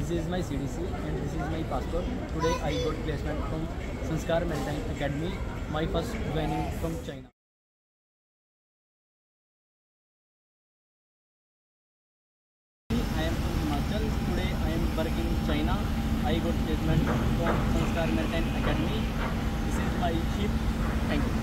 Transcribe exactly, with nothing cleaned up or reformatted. This is my C D C and this is my passport. Today I got placement from Sanskar Marine Academy. My first joining from China. I am from Himachal. Today I am working in China. I got placement from Sanskar Marine Academy. This is my ship. Thank you.